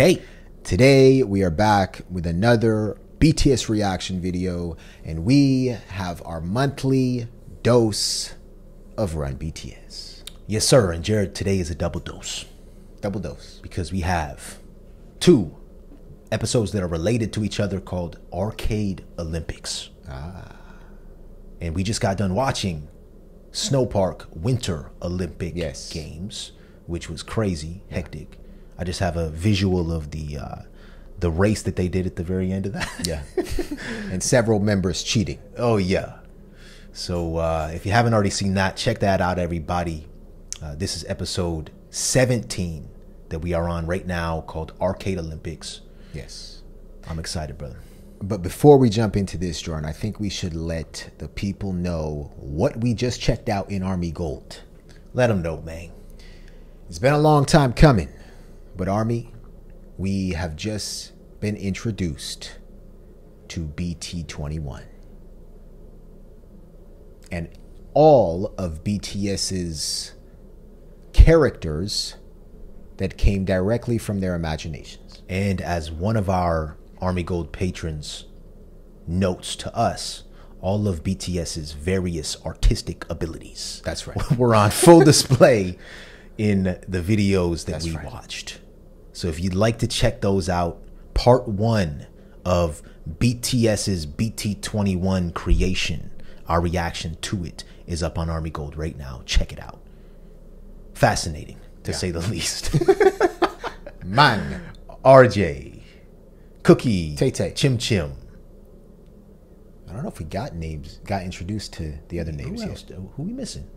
Tay. Today we are back with another BTS reaction video, and we have our monthly dose of Run BTS. Yes sir, and Jared, today is a double dose. Double dose. Because we have two episodes that are related to each other called Arcade Olympics. Ah. And we just got done watching Snow Park Winter Olympic Games, which was crazy, hectic. I just have a visual of the race that they did at the very end of that. Yeah. And several members cheating. Oh, yeah. So if you haven't already seen that, check that out, everybody. This is episode 17 that we are on right now called Arcade Olympics. Yes. I'm excited, brother. But before we jump into this, Jordan, I think we should let the people know what we just checked out in Army Gold. Let them know, man. It's been a long time coming, but Army, we have just been introduced to BT21. And all of BTS's characters that came directly from their imaginations. And as one of our Army Gold patrons notes to us, all of BTS's various artistic abilities. That's right. Were on full display in the videos that we watched. So if you'd like to check those out, part one of BTS's BT21 creation, our reaction to it, is up on Army Gold right now. Check it out. Fascinating, to say the least. Man, RJ. Cookie, Tay Tay, Chim Chim. I don't know if we got names, got introduced to the other names yet. Who we missing?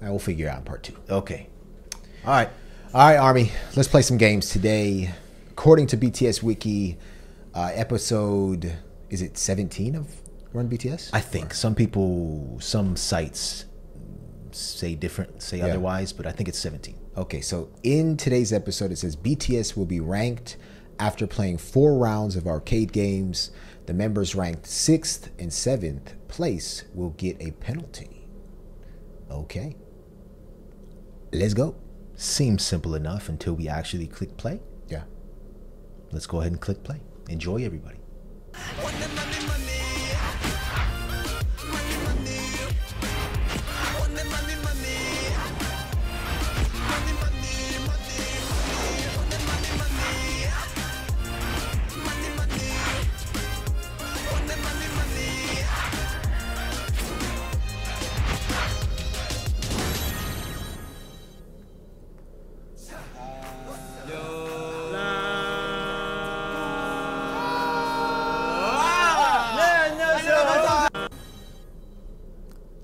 I will figure out in part two. Okay. All right. All right, Army. Let's play some games today. According to BTS Wiki, episode, is it 17 of Run BTS? I think. Or? Some people, some sites say different, say otherwise, but I think it's 17. Okay. So in today's episode, it says BTS will be ranked after playing 4 rounds of arcade games. The members ranked 6th and 7th place will get a penalty. Okay. Let's go. Seems simple enough until we actually click play. Yeah. Let's go ahead and click play. Enjoy, everybody.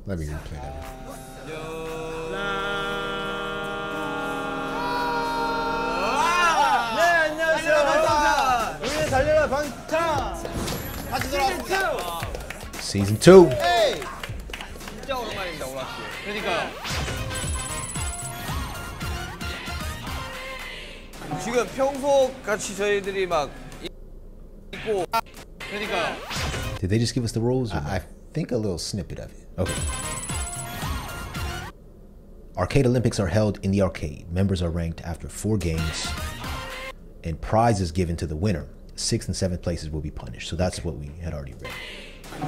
Let me replay that one. Season 2. Hey. 진짜 오랜만입니다, 오락실. 그러니까요. 지금 평소 같이 저희들이 막 있고 그러니까요. Did they just give us the rules? I think a little snippet of it. Okay. Arcade Olympics are held in the arcade. Members are ranked after 4 games, and prize is given to the winner. 6th and 7th places will be punished. So that's what we had already read.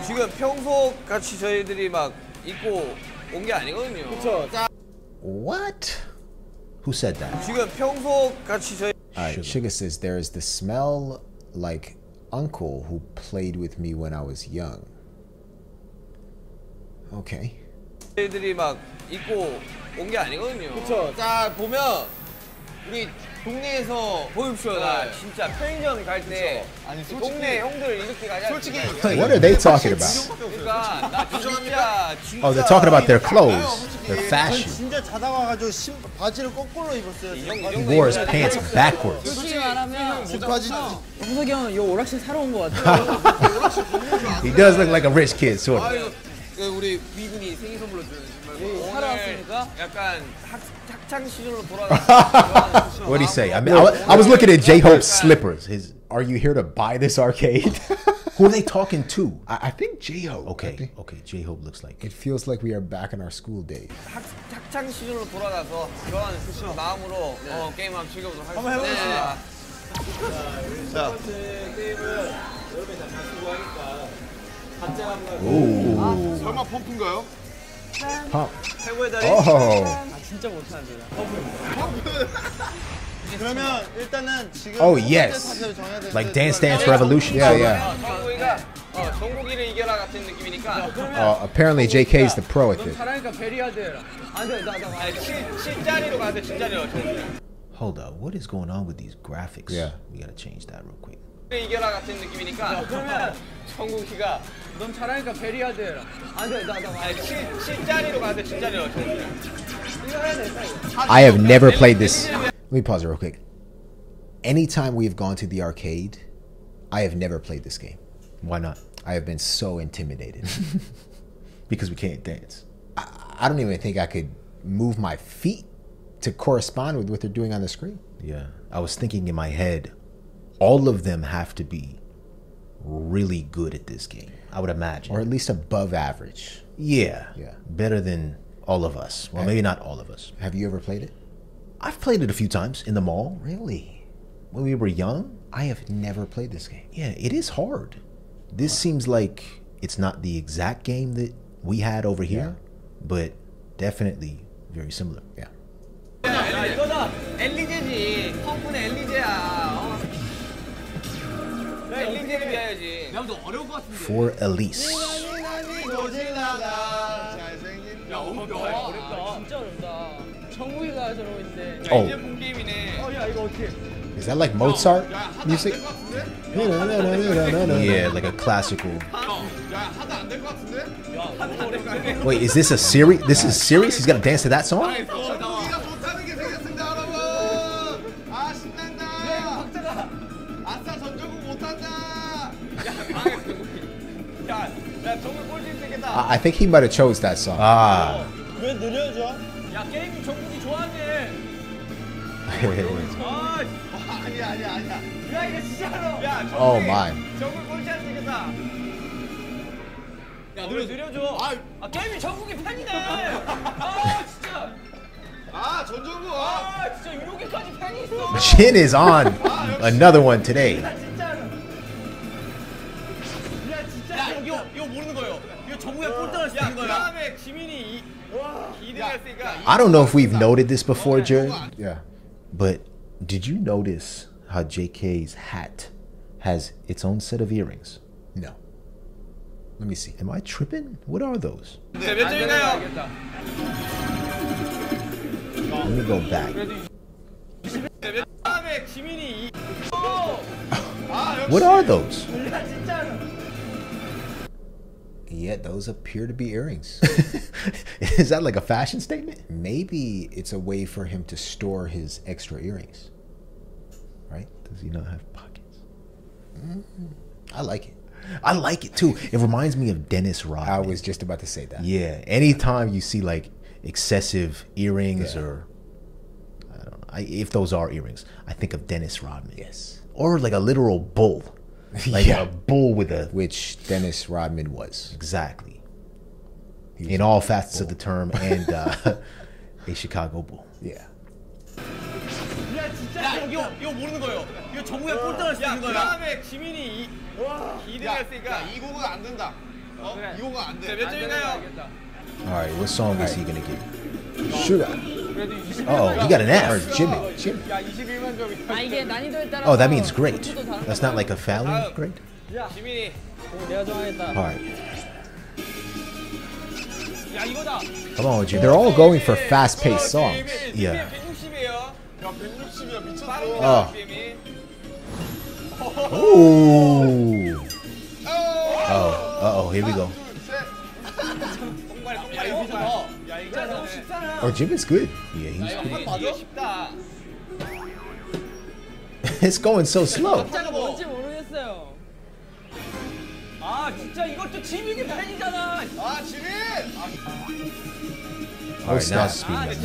지금 평소 같이 저희들이 막 입고 온 게 아니거든요. What? Who said that? 지금 평소 같이 저희. Suga says there is the smell like uncle who played with me when I was young. Okay. 애들이 막 입고 온 게 아니거든요. 그렇죠. 딱 보면 우리 동네에서 보입쇼. 나 진짜 편의점 갈 때 동네 형들 이렇게 가냐. 솔직히. What are they talking about? 그러니까 나 진짜. Oh, they're talking about their clothes, their fashion. 진짜 자다 와가지고 신 바지를 거꾸로 입었어요. He wore his pants backwards. 솔직히 말하면 무석이 형은 요 오락실 사러 온 거 같아요. He does look like a rich kid, sort of. 우리 미군이 생일 선물로 주는 신발. 살아왔으니까 약간 학창 시절로 돌아가는. What did he say? I was looking at J-Hope's slippers. His, are you here to buy this arcade? Who are they talking to? I think J-Hope. Okay, okay. J-Hope looks like. It feels like we are back in our school days. 학창 시절로 돌아가서 좋아하는 마음으로 게임 한번 즐겨보도록 하겠습니다. 자, 게임은 여름에 잠깐 쓰고 하니까 가짜 한번. 설마 펌프인가요? 최고의 자리. 아 진짜 못하는데. 펌프. 그러면 일단은 지금 oh, yes. Like Dance Dance Revolution. Yeah, yeah. 정국이를 이겨라 같은 느낌이니까. Apparently JK is the pro at this. 잘하니까 베리야 돼. 안 돼. 실자리로 가야 돼. 실자리로. Hold up. What is going on with these graphics? Yeah. We gotta change that real quick. 이겨라 같은 느낌이니까. 그러면 정국이가 넌 잘하니까 베리야 돼. 안 돼. 실자리로 가야 돼. 실자리로. I have never played this. Let me pause it real quick. Anytime we've gone to the arcade, I have never played this game. Why not? I have been so intimidated. Because we can't dance. I don't even think I could move my feet to correspond with what they're doing on the screen. Yeah. I was thinking in my head, all of them have to be really good at this game, I would imagine. Or at least above average. Yeah. Yeah. Better than all of us. Well, maybe not all of us. Have you ever played it? I've played it a few times in the mall. Really? When we were young? I have never played this game. Yeah, it is hard. This seems like it's not the exact game that we had over here, but definitely very similar. Yeah. Für Elise. Oh. Is that like Mozart music? Yeah, like a classical. Wait, is this a serious? This is serious? He's gonna dance to that song? I think he might have chose that song. Ah. Oh my. Jin is on another one today. I don't know if we've noted this before, Jared. Yeah. But did you notice how JK's hat has its own set of earrings? No. Let me see. Am I tripping? What are those? Let me go back. What are those? Yeah, those appear to be earrings. Is that like a fashion statement? Maybe it's a way for him to store his extra earrings. Right? Does he not have pockets? Mm-hmm. I like it. I like it too. It reminds me of Dennis Rodman. I was just about to say that. Yeah. Anytime you see like excessive earrings or I don't know, if those are earrings, I think of Dennis Rodman. Yes. Or like a literal bull. Like a bull with a... Which Dennis Rodman was. Exactly. Was in all facets of the term and a Chicago Bull. Yeah. Alright, what song is he going to get? Suga. Uh oh, he got an F. Or Jimin. Jimin. Oh, that means great. That's not like a Fallon grade? Alright. Come on, Jimin. They're all going for fast-paced songs. Yeah. Oh. Ooh. Oh. Uh-oh, here we go. Oh, Jimin's good. Yeah, he's good. It's going so slow. Oh, it's not speeding.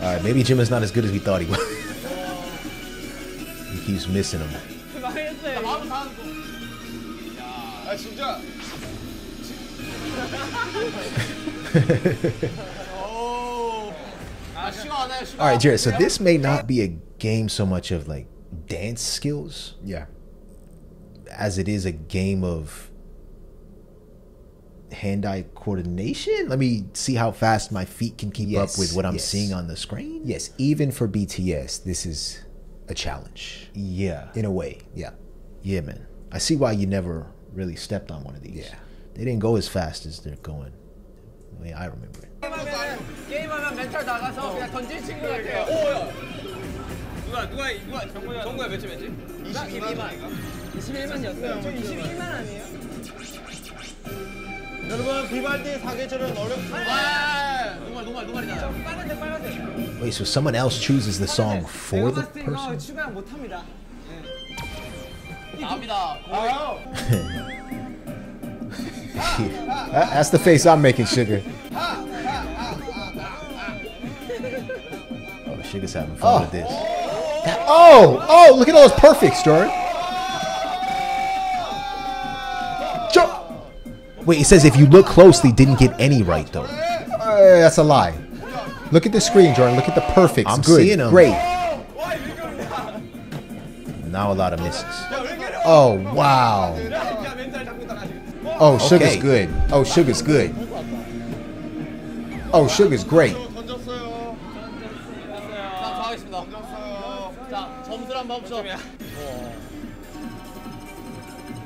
Alright, maybe Jimin's not as good as we thought he was. He keeps missing him. Alright, Jared, so this may not be a game so much of like dance skills. Yeah. As it is a game of hand-eye coordination. Let me see how fast my feet can keep up with what I'm seeing on the screen. Yes, even for BTS, this is a challenge. Yeah. In a way. Yeah. Yeah, man. I see why you never really stepped on one of these. Yeah. They didn't go as fast as they're going. I mean, I remember it. Wait, so someone else chooses the song for the person? That's the face I'm making, Sugar. Oh, Sugar's having fun with this. That, oh, look at all those perfects, Jordan. Wait, it says if you look closely, didn't get any right, though. That's a lie. Look at the screen, Jordan. Look at the perfects. I'm seeing them. Great. Now a lot of misses. Oh, wow. Oh, Sugar's good. Oh, Sugar's good. Oh, Sugar's great.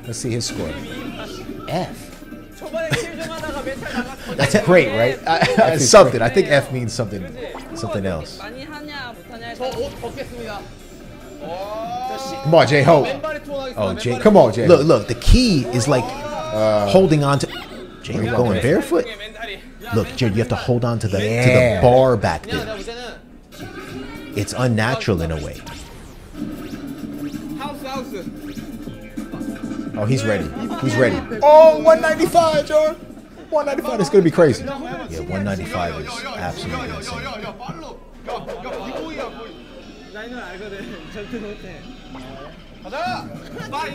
Let's see his score. F. That's great, right? Something. I think F means something else. Come on, J-Hope. Oh, J. Come on, J. Look. The key is like holding on to. J. You're going barefoot. Look, J. You have to hold on to the bar back there. It's unnatural in a way. Oh, he's ready. He's ready. Oh, 195, J. 195 is gonna be crazy. Yeah, 195 is absolutely insane. Oh my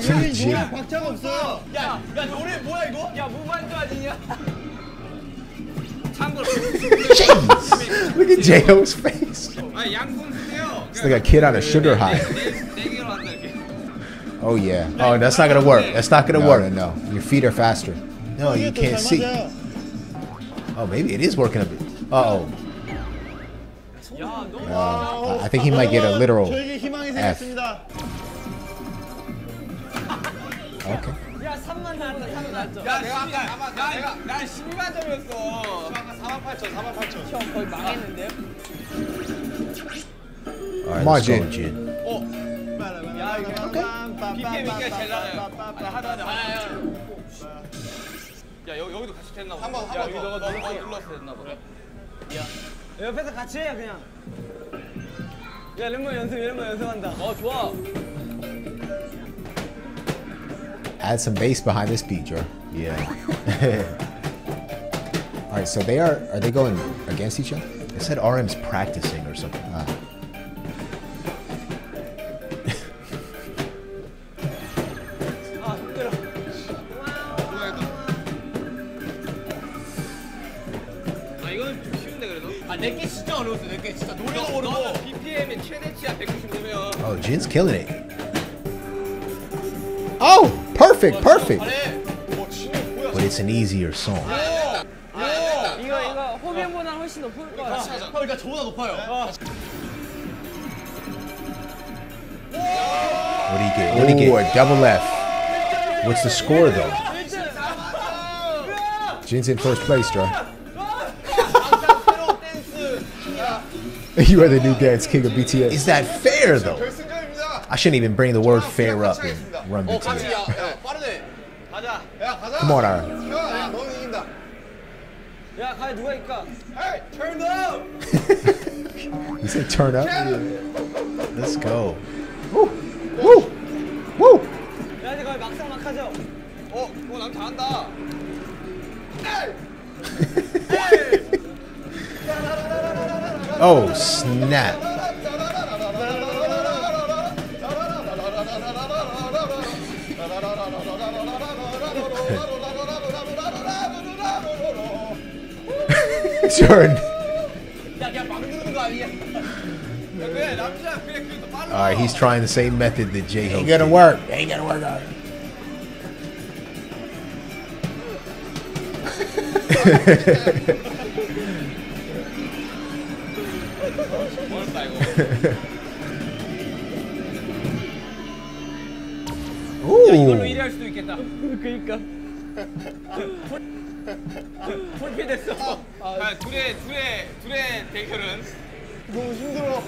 goodness. Jeez. Look at J-Hope's face. It's like a kid on a sugar high. Oh yeah. Oh, that's not gonna work. That's not gonna work. No, no, your feet are faster. No, you can't see. Oh, maybe it is working a bit. Uh oh. I think he might get a literal F. Okay. All right, Jin. Okay. Add some bass behind this beat, Joe. Yeah. All right, so they are they going against each other? It said RM's practicing or something. Oh, Jin's killing it. Oh, perfect, perfect. But it's an easier song. What do you get? What do you get? Ooh, a double F. What's the score though? Jin's in first place, bro. You are the new dance king of BTS. Is that fair though? I shouldn't even bring the word fair up in Run BTS. Come on, RM. Turn up! You said turn up? Let's go. Woo! Woo! Woo! Oh, snap. turn. Alright, he's trying the same method that J-Hope ain't gonna work. Ain't gonna work on it. 불피됐어. 아, 둘의 대결은 너무 힘들어.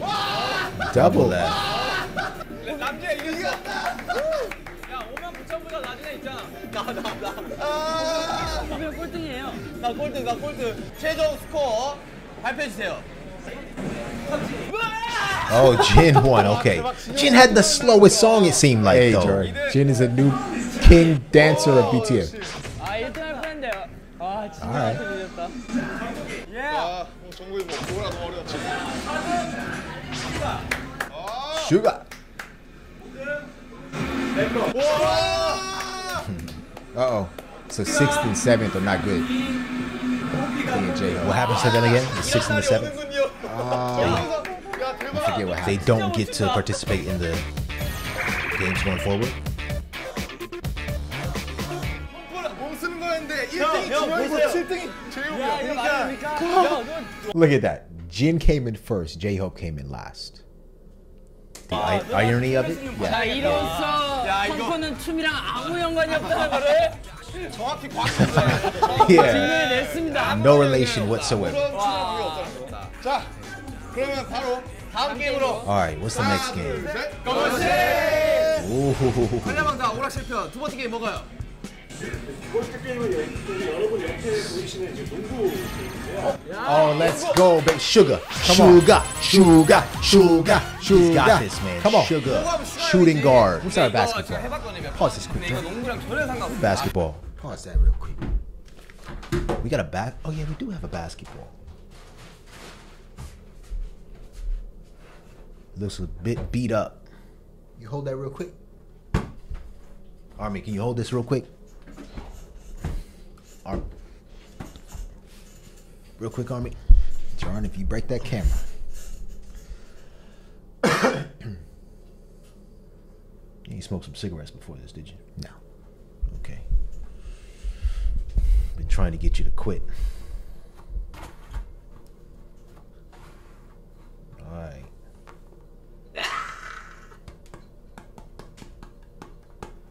와! 더블 랩. 남자 이겼다. 야, 59,000보다 낮은 애 있잖아. 나. 아! 이번에 꼴등이에요. 나 꼴등. 최종 스코어 발표해 주세요. Oh, Jin won. Okay. Jin had the slowest song, it seemed like, hey, though. Jin is a new king dancer of BTS. Alright. Yeah. Suga. Uh-oh. So 6th and 7th are not good. What happens to them again? The 6th and the 7th? Oh. I forget what happens. They don't get to participate in the games going forward. Look at that. Jin came in first. J-Hope came in last. The irony of it? Yeah. Yeah. No relation whatsoever. Alright, what's the next game? Oh, let's go, baby. Sugar. Sugar. He's got this, man. Come on. Sugar. Shooting guard. What's our basketball? Pause this quick. Basketball. Pause that real quick. We got a Oh, yeah, we do have a basketball. Looks a bit beat up. You hold that real quick? Army, can you hold this real quick? Army. Real quick, Army. John, if you break that camera. You smoked some cigarettes before this, did you? No. Okay. Been trying to get you to quit. Alright.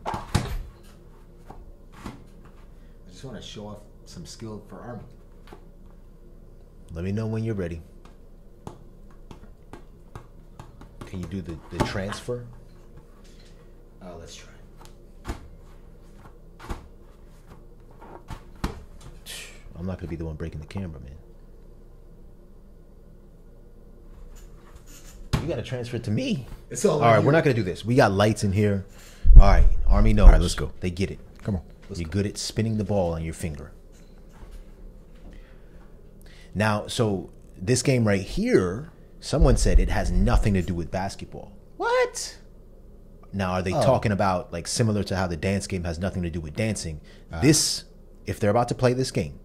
I just want to show off some skill for Army. Let me know when you're ready. Can you do the transfer? Let's try. I'm not going to be the one breaking the camera, man. You got to transfer it to me. It's all right, we're not going to do this. We got lights in here. All right, Army knows. All right, let's go. They get it. Come on. You're good at spinning the ball on your finger. Now, so this game right here, someone said it has nothing to do with basketball. What? Now, are they talking about, like, similar to how the dance game has nothing to do with dancing? This, if they're about to play this game,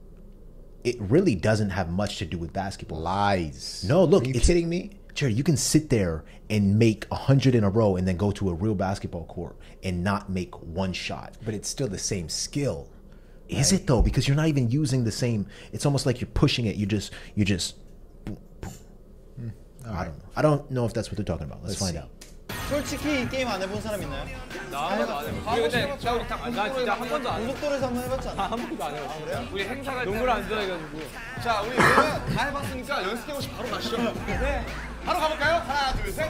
it really doesn't have much to do with basketball. Lies. No, look. Are you kidding me? Jerry, you can sit there and make 100 in a row and then go to a real basketball court and not make one shot. But it's still the same skill. Right? Is it though? Because you're not even using the same. It's almost like you're pushing it. You just. Boom, boom. I don't know if that's what they're talking about. Let's find out. 솔직히 게임 안 해본 사람 있나요? 나 우리 나 진짜 한 번도 안 고속도로에서 한번 해봤지 않나? 한 번도 안 해봤어. 그래요? 우리 행사 갈 때 농구를 안 좋아해가지고. 자, 우리 다 해봤으니까 연습해보시고 바로 가시죠. 네. 바로 가볼까요? 하나, 둘, 셋.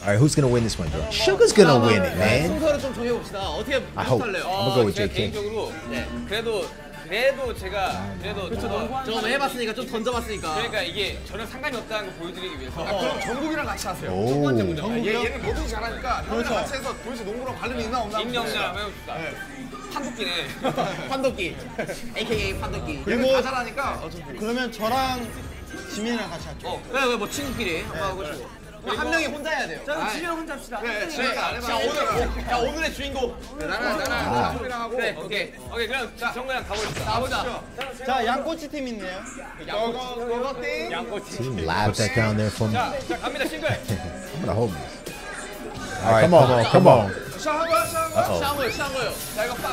Alright, who's gonna win this one, bro? Suga's gonna win it, man. 순서를 좀 정해봅시다. 어떻게 할래요? I'm gonna go with JK. 개인적으로 네. 그래도 제가 좀 해봤으니까 좀 던져봤으니까 그러니까 이게 전혀 상관이 없다는 걸 보여드리기 위해서 그럼 정국이랑 같이 하세요. 첫 번째 문제 얘는 뭐든지 잘하니까 그렇죠. 같이 해서 도대체 농구랑 관련이 있나 없나 임영자랑 해봅시다. 네. 판독기네. 판독기 AKA 판독기. 그리고 다 잘하니까 그러면 저랑 지민이랑 같이 할게요. 네, 뭐 친구끼리 한번 하고 싶어. 한 명이 혼자 해야 돼요. 저는 지효 혼자 합시다. 그래, 지효가 안 해봐. 자, 오늘, 야, 오늘의 주인공. 나랑 정이랑 하고. 그래, 오케이. 오케이, 그럼 정이랑 가보자. 가보자. 자, 양꼬치 팀 있네요. 양꼬치. He laughed that down there for me. 자, 갑니다, 싱글. I'm gonna hold this. Alright, come on, come on. Uh-oh.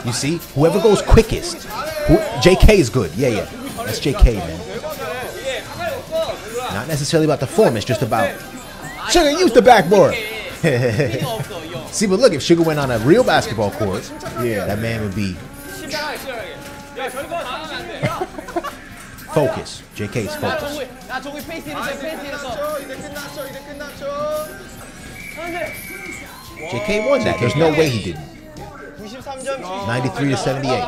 You see, whoever goes quickest. JK is good. Yeah, yeah. That's JK, man. Not necessarily about the form, it's just about Suga, use the backboard. See, but look, if Suga went on a real basketball court, yeah, that man would be focused. JK's focused. JK won that. There's no way he didn't. 93 to 78.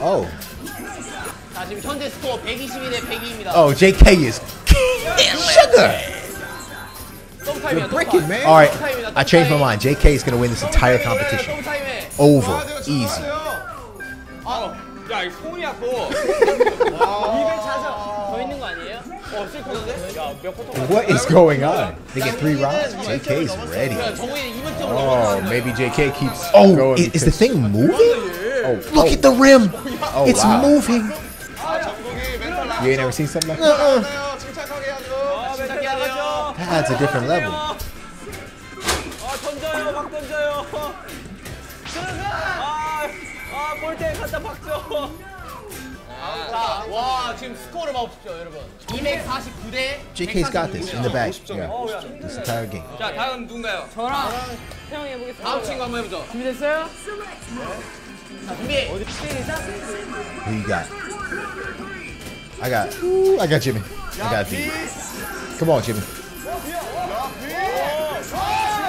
Oh. Oh, JK is Suga. You're bricking, man. All right, I changed my mind. JK is going to win this entire competition. Over. Easy. What is going on? They get 3 rounds? JK's ready. Oh, maybe JK keeps going. Oh, is the thing moving? Oh, look at the rim. Oh, it's wow. Moving. You ain't never seen something like that? That's a different level. 와, 지금 스코어를 봐 보십시오, 여러분. 249대 JK's got this in the bag. Yeah. This entire game. 자, 다음 누군가요? 저랑 태형 해 보겠습니다. 다음 친구 한번 해 보죠. 준비됐어요? 자, 준비. 어디 시작. Who you got? I got Jimin. I got B. Come on, Jimin.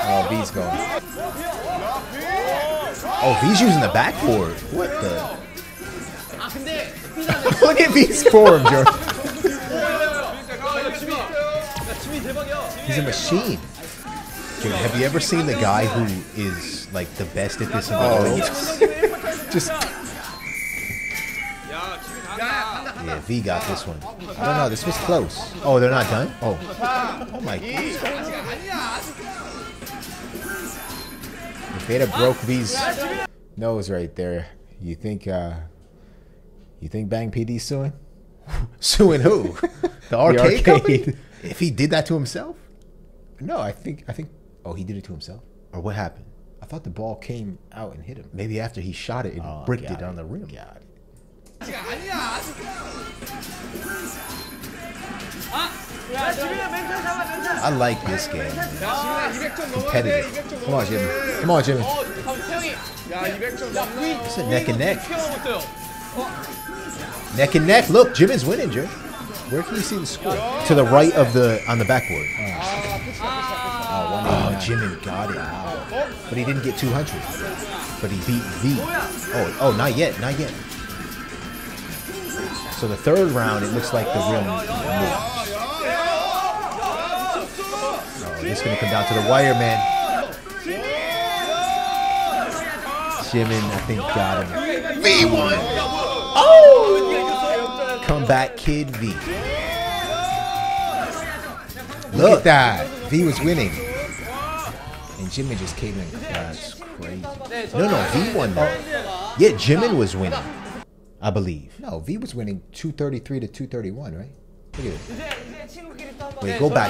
Oh, B's going. Oh, B's using the backboard. What the? Look at B's form, Jordan. He's a machine. Dude, have you ever seen the guy who is like the best at this in the world? Just. Yeah, V got this one. I don't know, this was close. Oh, they're not done? Oh. Oh my god. If they'd have broke V's nose right there, you think, you think Bang PD's suing? Suing who? The arcade company? If he did that to himself? No, I think. Oh, he did it to himself? Or what happened? I thought the ball came out and hit him. Maybe after he shot it and bricked it on the rim. Got it. I like this game. Competitive. Come on, Jimin. Come on, Jimin. It's a neck and neck. Oh. Neck and neck. Look, Jimin's winning, Jim. Where can you see the score? To the right of the on the backboard. Oh, Jimin got it. Wow. But he didn't get 200. But he beat V. Oh, not yet, not yet. So the third round, it looks like the real move. Oh, this is gonna come down to the wire, man. Jimin, I think, got him. V won! Oh! Comeback kid V. Look at that. V was winning. And Jimin just came in. That's crazy. No, V won that. Yeah, Jimin was winning, I believe. No, V was winning 233 to 231, right? Look at it. Wait, go back.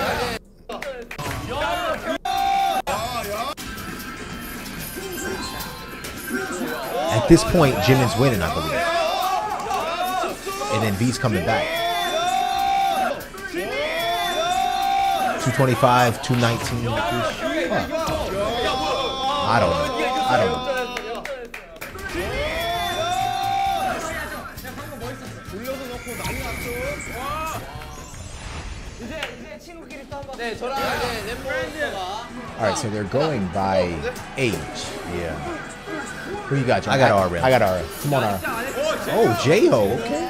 At this point, Jimin's winning, I believe. And then V's coming back. 225, 219. I don't know. Alright, so they're going by age. Yeah. Who you got, John? I got RM. Come on, RM. Oh, J-Hope. Okay.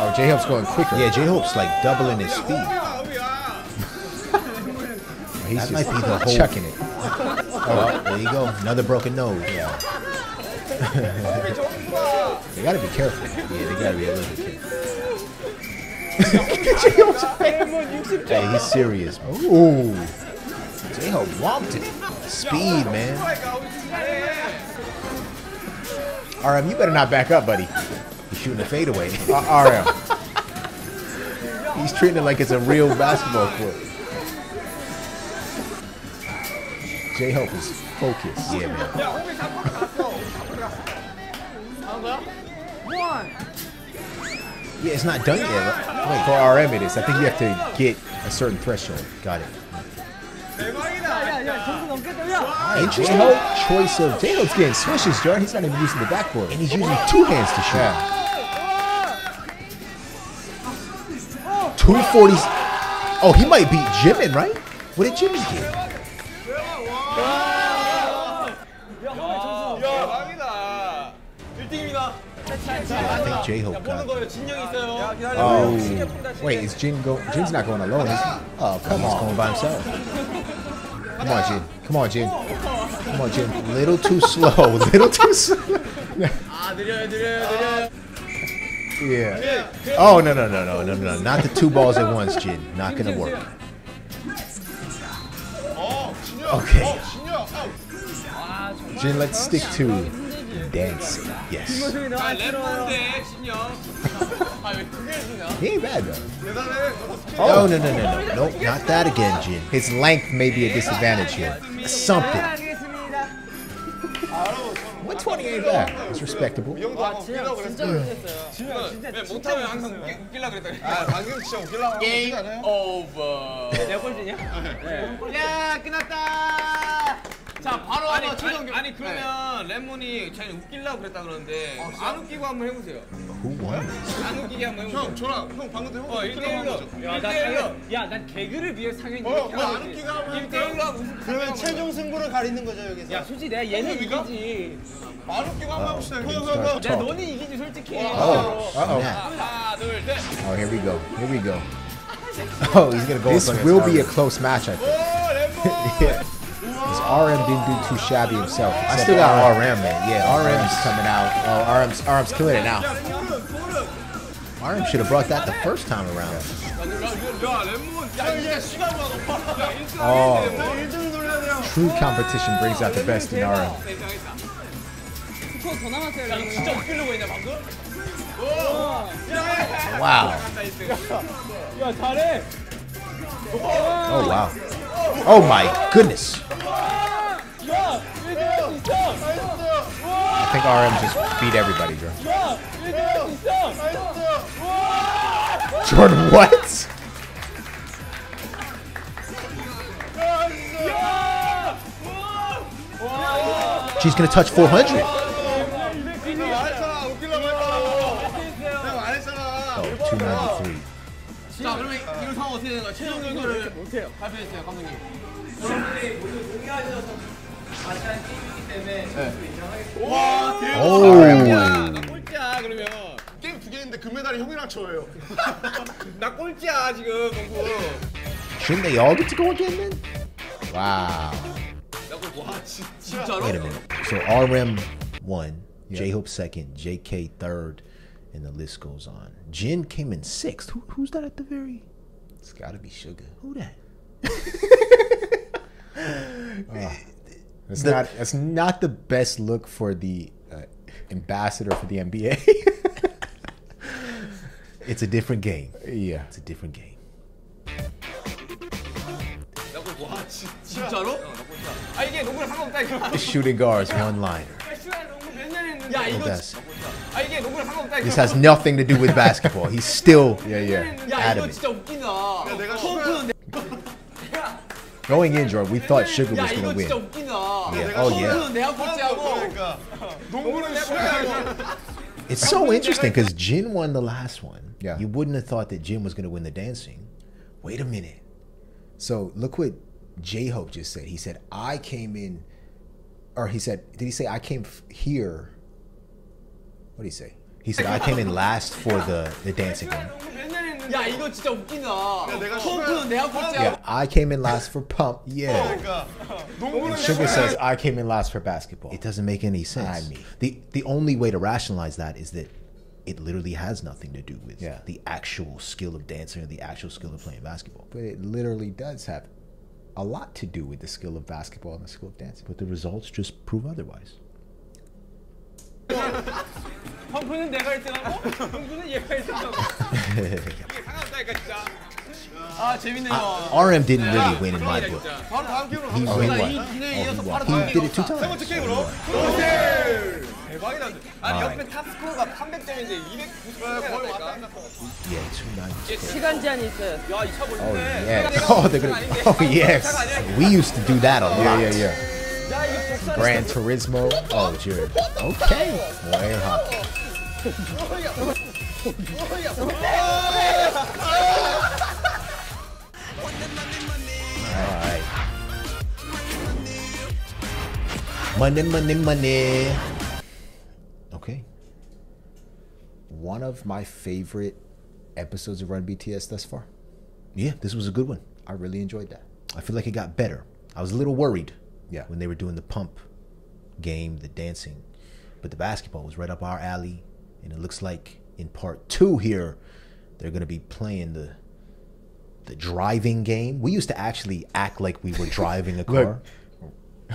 Oh, J-Hope's going quicker. Yeah, J-Hope's like doubling his speed. He's that just might be the whole chucking it. Oh, there you go. Another broken nose. Yeah. They gotta be careful. Yeah, they gotta be a little bit careful. Hey, he's serious. Ooh. J-Hope romped it. Speed, man. RM, you better not back up, buddy. He's shooting a fadeaway. RM. He's treating it like it's a real basketball court. J-Hope is focused. Yeah, man. Yeah, it's not done yet. Wait, for RM it is. I think you have to get a certain threshold. Got it. J-Hope choice of J-Hope's getting swishes, Jordan. He's not even using the backboard. And he's using two hands to shoot. Yeah. 240s. Oh, he might beat Jimin, right? What did Jimin get? I think J-Hope got it. Oh, wait, is Jin go? Jin's not going alone. Oh, come on. He's going by himself. Come on, Jin. Come on, Jin. Come on, Jin. A little too slow. Little too slow. Yeah. Oh, no. Not the two balls at once, Jin. Not going to work. Okay. Jin, let's stick to... dancing, yes. He ain't bad though. Oh, no. Nope, not that again, Jin. His length may be a disadvantage here. Something. 120 ain't bad. It's respectable. Game over. 자, 바로 아니 그러면 랩몬이 자기 웃기려고 그랬다 그러는데 안 웃기고 한번 해보세요. 안 웃기게 한번 해보세요. 형, 저랑 형 방금도 형 웃기려고. 난 개그를 위해 상현이 이렇게 하는 거지. 안 웃기고 하면 그러면 최종 승부를 가리는 거죠, 여기서. 야, 솔직히 내가 얘는 이기지. 안 웃기고 한번 해봅시다. 내가 너는 이기지, 솔직히. 하나, 둘, 셋. Oh, here we go. Here we go. Oh, he's gonna go. This will be a close match, I think. Because RM didn't do too shabby himself. I still got RM, man. Yeah, RM's coming out. Oh, RM's killing it now. RM should have brought that the first time around. Oh, true competition brings out the best in RM. Wow. Oh, wow. Oh, my goodness. I think RM just beat everybody, Jordan. Jordan, what? She's gonna touch 400. Oh, 293. 자, 그러면 이 상황 어떻게 되는 거야? 최종 결과를 발표해주세요, 감독님. 여러분들이 모두 동의하셔서 마찬가지 게임이기 때문에 점수 인정하겠습니다. 와, 대박! 나 꼴찌야, 그러면. 게임 두 개인데 금메달이 형이랑 저예요. 나 꼴찌야, 지금, 농구. Shouldn't they all get to go again, man? Wow. 와, 진짜로? Wait a minute. So RM won, J-Hope second, JK third. And the list goes on. Jin came in sixth. Who's that at the very? It's got to be Suga. Who that? That's not the best look for the ambassador for the NBA. It's a different game. Yeah, it's a different game. Shooting guards, one-liner. This has nothing to do with basketball. He's still adamant. Going in, Jordan, we thought Suga was going to win. Yeah. Oh, yeah. It's so interesting because Jin won the last one. Yeah. You wouldn't have thought that Jin was going to win the dancing. Wait a minute. So look what J-Hope just said. He said, I came in, or he said, did he say, I came here? What did he say? He said, I came in last for the dancing one. Yeah, I came in last for pump. Yeah. And Suga says, I came in last for basketball. It doesn't make any sense. The only way to rationalize that is that it literally has nothing to do with the actual skill of dancing or the actual skill of playing basketball. But it literally does have a lot to do with the skill of basketball and the skill of dancing. But the results just prove otherwise. RM didn't really win in my book. He won. He did it 2 times. Yeah, 290. Oh, yeah. Oh, they're gonna, oh, yes. We used to do that a lot. Yeah, yeah, yeah. Gran Turismo. Oh, Jared. Okay. Boy, alright. Money, money, money. Okay. One of my favorite episodes of Run BTS thus far. Yeah, this was a good one. I really enjoyed that. I feel like it got better. I was a little worried. Yeah, when they were doing the pump game, the dancing, but the basketball was right up our alley, and it looks like in part 2 here, they're gonna be playing the driving game. We used to actually act like we were driving a car.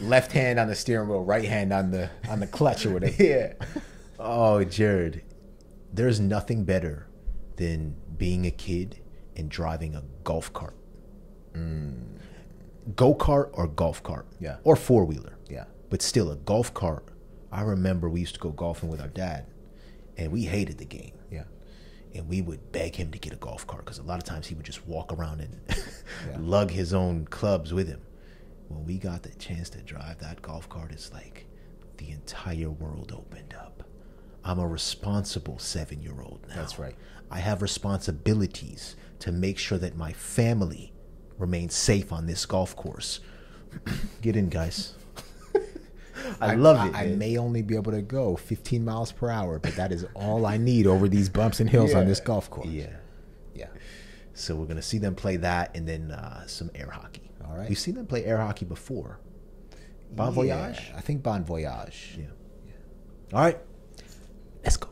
Left hand on the steering wheel, right hand on the clutch or whatever. Yeah. Oh, Jared, there's nothing better than being a kid and driving a golf cart. Mm. Go-kart or golf cart, yeah, or four-wheeler, yeah, but still a golf cart. I remember we used to go golfing with our dad, and we hated the game, yeah, and we would beg him to get a golf cart because a lot of times he would just walk around and lug his own clubs with him. When we got the chance to drive that golf cart, it's like the entire world opened up. I'm a responsible 7-year-old now. That's right. I have responsibilities to make sure that my family remain safe on this golf course. Get in, guys. I love it. I may only be able to go 15 miles per hour, but that is all I need over these bumps and hills on this golf course. Yeah. Yeah. So we're going to see them play that and then some air hockey. All right. We've seen them play air hockey before. Bon Voyage? I think Bon Voyage. Yeah. All right. Let's go.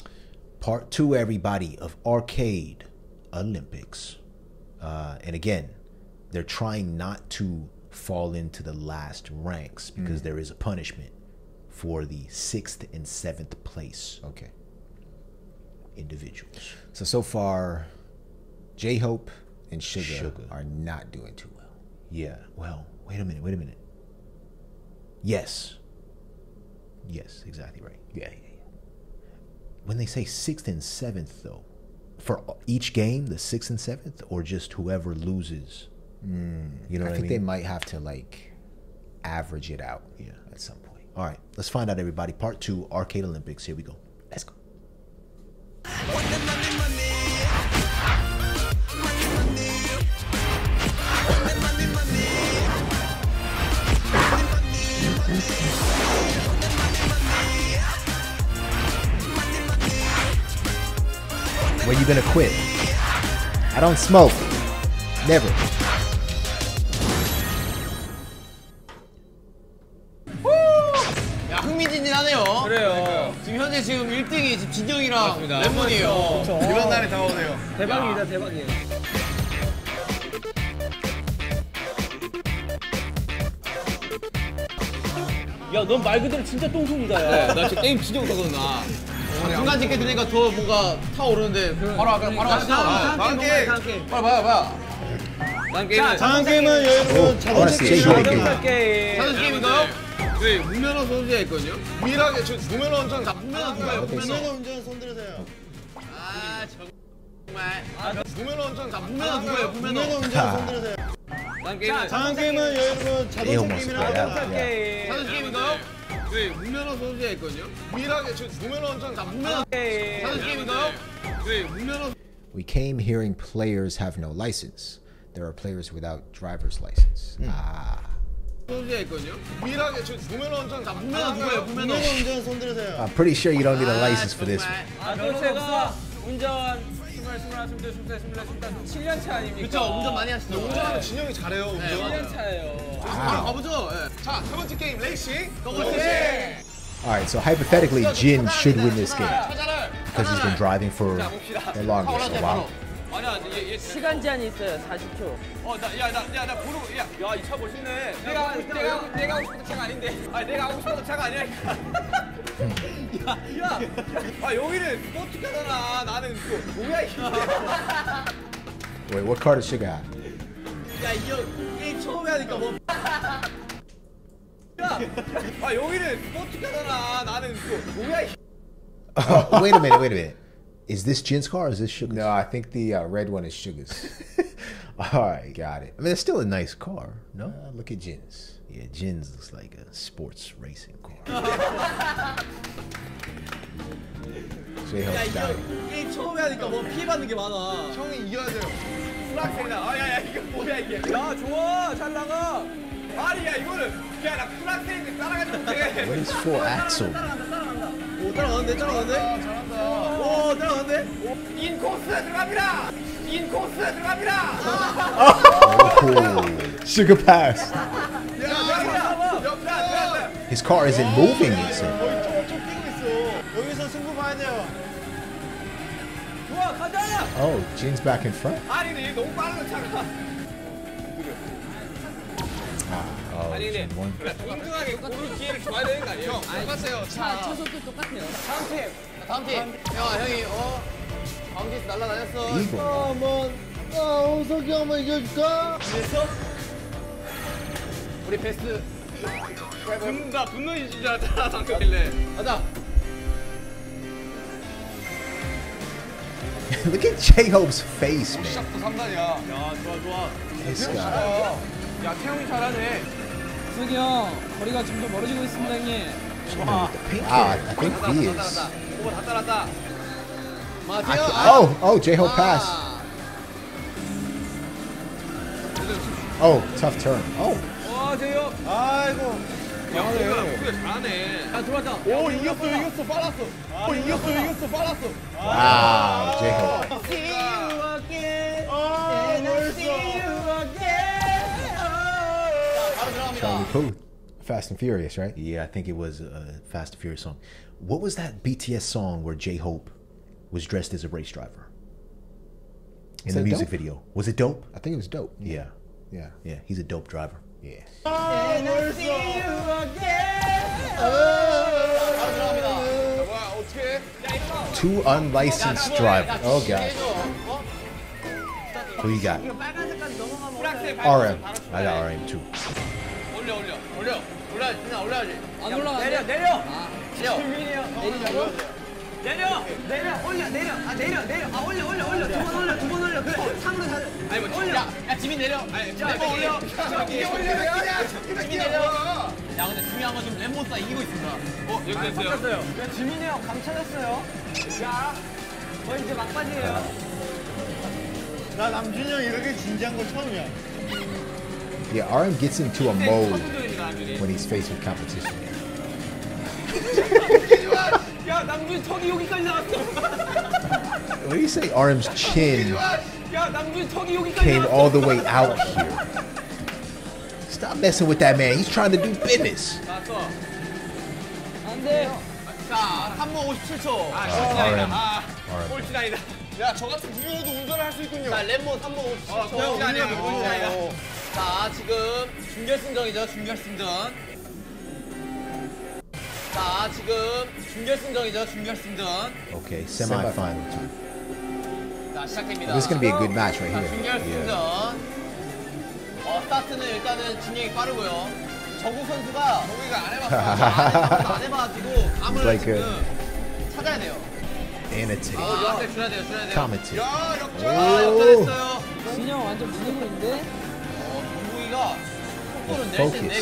Part 2, everybody, of Arcade Olympics. And again, they're trying not to fall into the last ranks because there is a punishment for the 6th and 7th place individuals. So far, J-Hope and Suga are not doing too well. Yeah. Well, wait a minute. Yes. Yes, exactly right. Yeah. When they say 6th and 7th, though, for each game, the 6th and 7th, or just whoever loses. You know what I think I mean? They might have to like average it out at some point. All right, let's find out, everybody. Part 2, Arcade Olympics. Here we go. Let's go. When you gonna quit? I don't smoke. Never. 지금 1등이 지금 진영이랑 레몬이에요. 이번 날에 다 오세요. 대박입니다, 대박이에요. 야, 넌 말 그대로 진짜 똥손이다. 야, 나 지금 게임 진짜 못하거든, 나. 중간 짓게 되니까 더 뭔가 타오르는데 바로 아까 바로 왔어. 다음 게임. 빨리 봐요. 다음 게임은 여러분 자동차 게임인가요? 네, 무면허 손들어야 있거든요. 유일하게 저 무면허 운전 손 들으세요. 아, 정말. 무면허 운전 다 무면허 운전 손 들으세요. 다음 게임은 여러분 자동차 게임이랑 자동차 게임. 자동차 게임인가요? 네, 무면허 손들어야 있거든요. 유일하게 저 무면허 운전 다 무면허 게임. 자동차 게임인가요? 네, 무면허. We came hearing players have no license. There are players without driver's license. Ah. I'm pretty sure you don't need a license for this one. All right, so hypothetically, Jin should win this game. because he's been driving for the longest while. 아니야, 얘 시간 제한이 있어요. 40초. 야, 이 차 멋있네. 내가 하고 싶었던 차가 아닌데. 아, 내가 하고 싶었던 차가 아니라니까. 아, 여기는 버티게 하잖아. 나는 또 뭐야 이게. Wait, what car does she got? 야, 이게 처음에 하니까 뭐. 아, 여기는 버티게 하잖아. 나는 또 뭐야 이게. Wait a minute, wait a minute. Is this Jin's car or is this Suga's? No, I think the red one is Suga's. All right, got it. I mean, it's still a nice car, no? Look at Jin's. Yeah, Jin's looks like a sports racing car. J-Hope's dying. 게임 처음에 하니까 뭐 피해받는 게 많아. 형이 이겨야 돼요. 프락셀이다. 아, 야, 이거 뭐야 이게. 야, 좋아, 잘 나가. 아니, 야, 이거는 그냥 나 프락셀인데 따라가지 못해. What is for Axel? 오, 따라가는데, 따라가는데? 아, 잘한다. 오, 따라가는데? 오, 인코스 들어갑니다! 인코스 들어갑니다! 오, Sugar pass. His car isn't moving, it seems. 여기서 승부 봐야 돼요. 좋아, 가자! Oh, Jin's back in front. 아니네, 너무 빠르다, 차가. 아니네, 공정하게 고를 기회를 줘야 되는 거 아니에요? 똑같아요, 차. 차속도 똑같아요. 다음 팀! 다음 팀! 야, 형이, 어? 가운데에서 날라다녔어. 이거. 홍석이 한번 이겨줄까? 됐어? 우리 베스트. 나 분노인 줄 알았잖아, 잠깐만래. 가자! Look at J-Hope's face, man. 시작도 3단이야. 야, 좋아, 좋아. This guy. 야, 태형이 잘하네. 석이 형, 거리가 점점 멀어지고 있습니다, 형님. 와, I think he is. 오버 다 따랐다. Oh, J-Hope pass. Oh, tough turn. Oh. 와, J-Hope. 아이고. 야, 이거 잘하네. 아, 들어왔다. 오, 이겼어, 이겼어, 빨랐어. 오, 이겼어, 이겼어, 빨랐어. 와, J-Hope. See you again. And I see you again. Charlie Puth, Fast and Furious, right? Yeah, I think it was a Fast and Furious song. What was that BTS song where J-Hope was dressed as a race driver in the music video? Was it Dope? I think it was Dope. Yeah. Yeah. He's a dope driver. Yeah. And I see you again. Two unlicensed drivers. Oh gosh. Who you got? RM. I got RM too. 올려 진짜 올려야지. 안 올라. 내려. 아 올려. 두 번 올려. 그래. 3으로 다. 아니 뭐 올려. 야 지민 내려. 아 올려. 저기 올려. 야 지민 내려. 야 근데 중요한 건 지금 램보스가 이기고 있습니다. 어 여기 됐어요. 야 지민이 형 감찰했어요. 야 거의 이제 막판이에요. 나 남준이 형 이렇게 진지한 거 처음이야. Yeah, RM gets into a mode when he's faced with competition. When you say RM's chin came all the way out here. Stop messing with that man. He's trying to do business. RM. 야, 저 같은 무료로도 운전을 할 수 있군요. 자, 램모 3번 50초. 자, 지금 준결승전이죠, 준결승전. 자, 지금 준결승전이죠, 준결승전. Okay, semi-final time. 자, 시작됩니다. This is going to be a good match right here. 자, 준결승전. 스타트는 일단은 진행이 빠르고요. 정국 선수가 정국이가 안 해봤어요. 안 해봐가지고 감을 지금 찾아야 돼요. Annotate. Commentate. Oh, focus.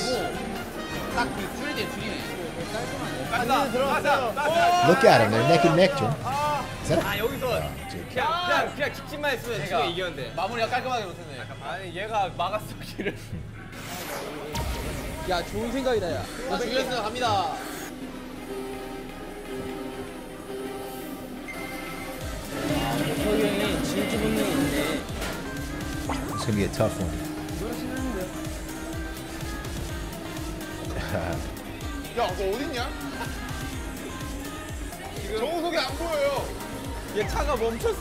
Look at him, they're neck and neck, Jim. Is that a... 그냥 직진만 했으면 제가 이겼는데 마무리가 깔끔하게 못했네. 아니 얘가 막았어 길을. 야 좋은 생각이다 야. 준결승 갑니다. It's gonna be a tough one. 야, 너 어딨냐? 정우석이 안 보여요. 얘 차가 멈췄어.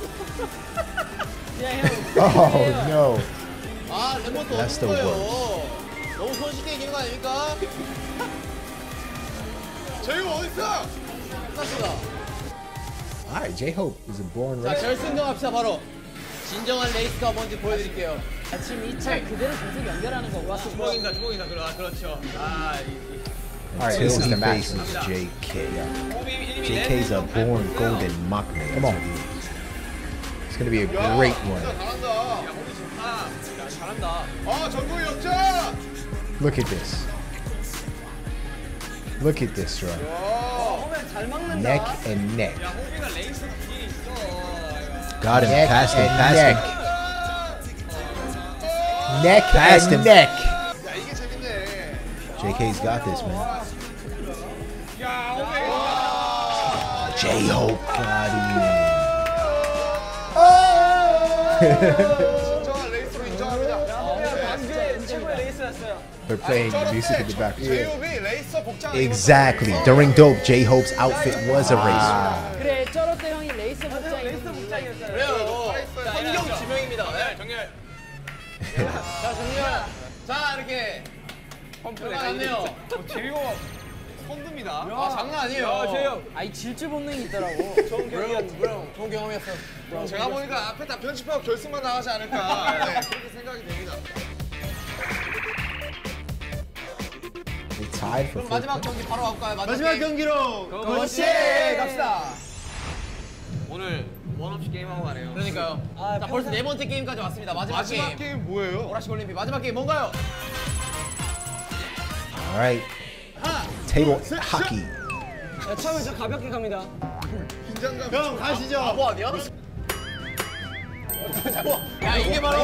야 형. Oh no. 아 레몬도 없는 거예요. 너무 손쉽게 이기는 거 아닙니까? 제이홉 어딨어? 끝났습니다. Alright, J-Hope is a born racer. 자 결승전 합시다 바로. 진정한 레이스가 뭔지 보여드릴게요. 아, 지금 이 차 그대로 계속 연결하는 거고. 주먹인가 주먹인가 그렇죠. 아 Alright, this is the match. JK. JK's a born golden muckman. Come on. It's gonna be a great one. Look at this. Look at this run. Neck and neck. Got him. Passed him. Passed him. Neck and neck. JK's got this, man. J-Hope got him. They're playing the music in the background. Exactly. During Dope, J-Hope's outfit was a racer. 컴플레이네요. 제이홉 선두입니다. 아 장난 아니에요. 제이홉. 아이 질주 본능이 있더라고. 좋은 경험이었어. 좋은 경험이었어. 제가 보니까 앞에 다 편집하고 결승만 나가지 않을까. 네, 그렇게 생각이 됩니다. 그럼 마지막 경기 바로 갈까요? 마지막 경기로 고고씨 갑시다. 오늘 원 없이 게임하고 가네요. 그러니까요. 아, 자 벌써 네 번째 게임까지 왔습니다. 마지막 게임 뭐예요? 오라시 올림픽 마지막 게임 뭔가요? Alright. Table hockey. 처음에 저 가볍게 갑니다. 긴장감. 형 가시죠. 뭐 아니야? 야 이게 바로.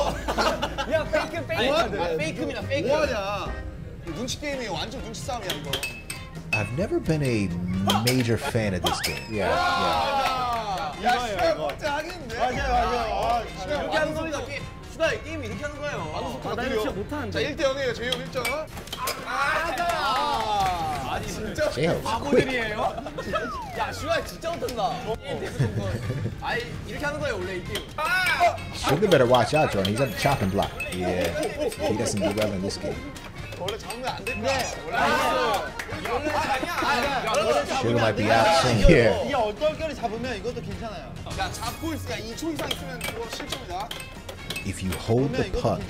야 페이크 페이크. 페이크입니다. 페이크. 뭐하냐? 눈치 게임이 완전 눈치 싸움이야 이거. I've never been a major fan of this game. Yeah. 야 시간 못해 하겠는데. 맞아. 이렇게 하는 겁니다. 수다이 게임이 이렇게 하는 거예요. 아, 나 진짜 못하는데. 자 1대0이에요. 제이홉 1점. 아, 아니 진짜 바보들이에요? 야 슈가 진짜 못한다. 아니 이렇게 하는 거예요 원래 이 게임. Suga better watch out, John. He's on the chopping block. Yeah, he doesn't do well in this game. 원래 잡으면 안 된다. Suga might be out soon here. 이게 얼떨결에 잡으면 이것도 괜찮아요. 야 잡고 있으니까 2초 이상 있으면 그거 실점이다. If you hold the puck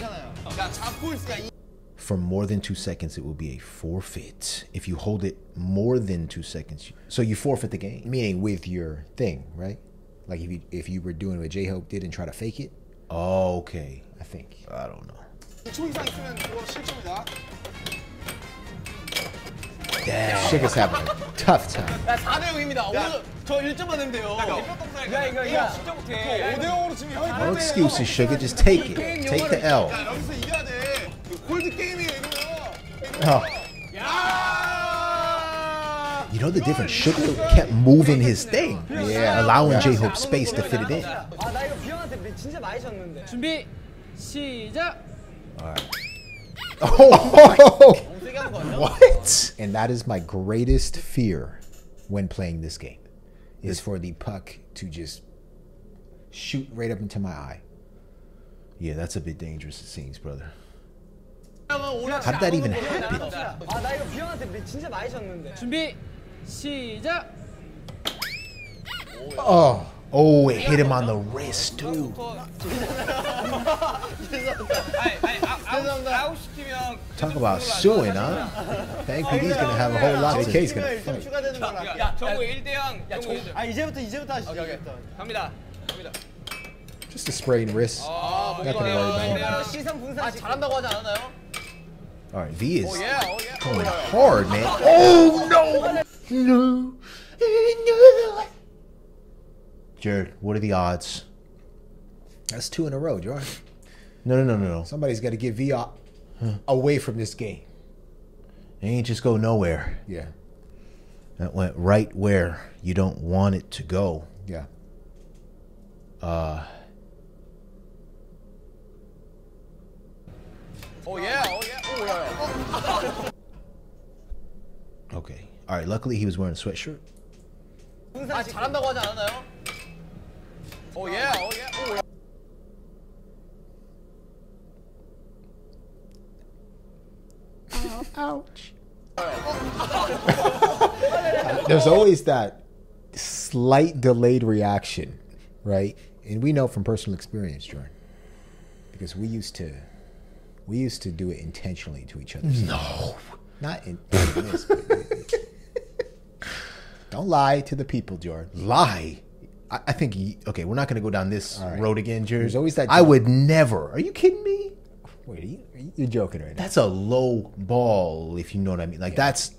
for more than 2 seconds, it will be a forfeit. If you hold it more than 2 seconds, so you forfeit the game. Meaning with your thing, right? Like if you were doing what J-Hope did and try to fake it. Oh, okay. I think. I don't know. Damn, Suga's having a tough time. 야, 4대0입니다. 오늘 저 1점만 내면 돼요. 야, 이거 이거 진짜 못해. 5대0으로 지금 형이 No excuses, Suga. Just take it. Take the L. 야, 여기서 이겨야 돼. 골드 게임이에요, 이거. 야! You know the difference. Suga kept moving his thing. Yeah, allowing J-Hope space to fit it in. 아, 나 이거 비형한테 진짜 많이 졌는데. 준비, 시작! Alright. Oh my. What? And that is my greatest fear when playing this game, is for the puck to just shoot right up into my eye. Yeah, that's a bit dangerous it seems, brother. How did that even happen? 아, 나 이거 비형한테 진짜 많이 졌는데. 준비, 시작. Oh. Oh, it hit him on the wrist, too. Talk about suing, huh? Thank PD's gonna have a whole lot of JK's gonna fight. Just a sprained wrist. Nothing to worry about. Alright, V is going hard, man. Oh, no! No! No! Jared, what are the odds? That's 2 in a row, Jared. No. Somebody's got to get V away from this game. It ain't just go nowhere. Yeah. That went right where you don't want it to go. Yeah. Oh, yeah. Okay. All right, luckily he was wearing a sweatshirt. Oh yeah, oh yeah. Oh, yeah. Ouch. There's always that slight delayed reaction, right? And we know from personal experience, Jordan, because we used to do it intentionally to each other. No, not in this. Don't lie to the people, Jordan. Lie. I think. Okay, we're not going to go down this road again, Jordan. There's always that. I would never. Are you kidding me? Wait, you're joking right now. That's a low ball, if you know what I mean. Like, that's,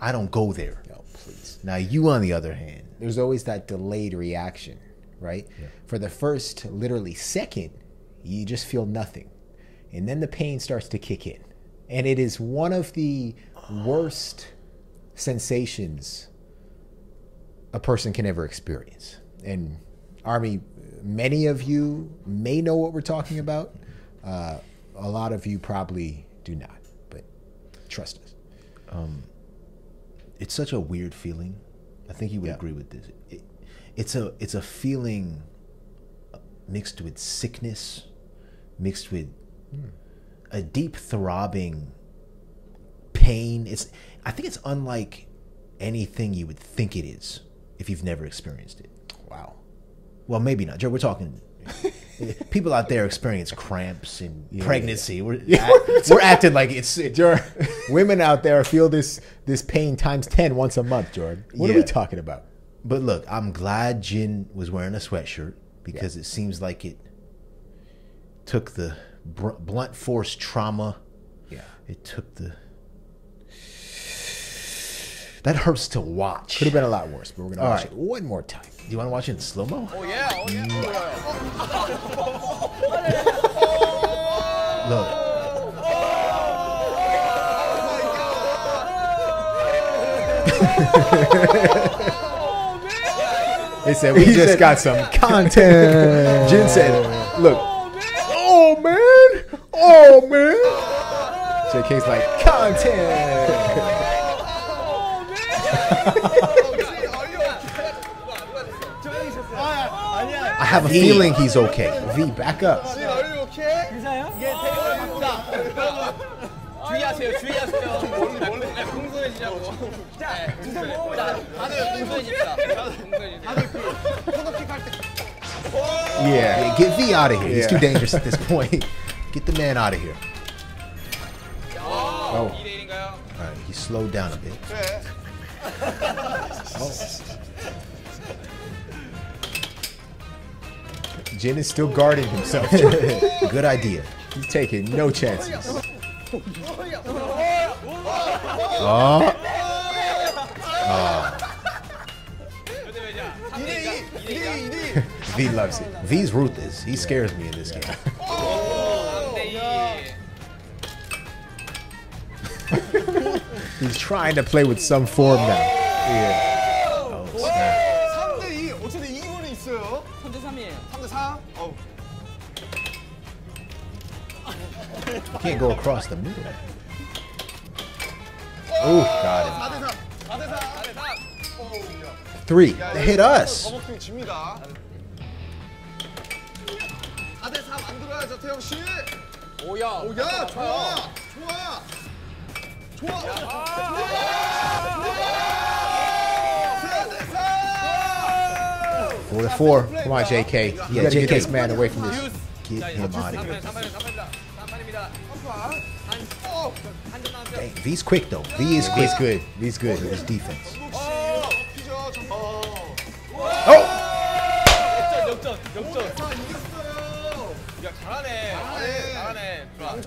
I don't go there. No, please. Now, you, on the other hand. There's always that delayed reaction, right? Yeah. For the first, literally, second, you just feel nothing. And then the pain starts to kick in. And it is one of the worst sensations a person can ever experience. And, Army, many of you may know what we're talking about. A lot of you probably do not, but trust us. It's such a weird feeling. I think you would agree with this. It's a feeling mixed with sickness, mixed with a deep throbbing pain. I think it's unlike anything you would think it is if you've never experienced it. Wow. Well, maybe not. Joe, we're talking... People out there experience cramps and pregnancy. We're acting like it's... Women out there feel this pain times 10 once a month, Jordan. What are we talking about? But look, I'm glad Jin was wearing a sweatshirt because it seems like it took the blunt force trauma. Yeah. It took the... That hurts to watch. Could have been a lot worse, but we're going to watch it one more time. Do you want to watch it in slow-mo? Oh, yeah. Oh, yeah. Oh, my God. They said, we just got some content. Jin said, look. Oh, man. Oh, man. J. King's like, content. I have a feeling he's okay. V, back up. Are you okay? Yeah, get V out of here. He's too dangerous at this point. Get the man out of here. Oh. All right, he slowed down a bit. Oh. Jin is still guarding himself. Good idea. He's taking no chances. V loves it. V's ruthless. He scares me in this game. He's trying to play with some form now. Yeah. Oh, snap. 3대 2. 어쨌든 2분이 있어요. 3대 3이에요. 3대 4. Oh. Can't go across the middle. Oh, got it. 4대 3. 4대 4. 4대 3. 3. They hit us. 4대 3 안 들어가죠, 태영 씨. 오야. 오야. 좋아. 좋아. Four to four. Come on, JK. Yeah, JK's man away from this. Get him out of here. Dang, V's quick though. V is quick. V's good. V's good. It was defense. Oh!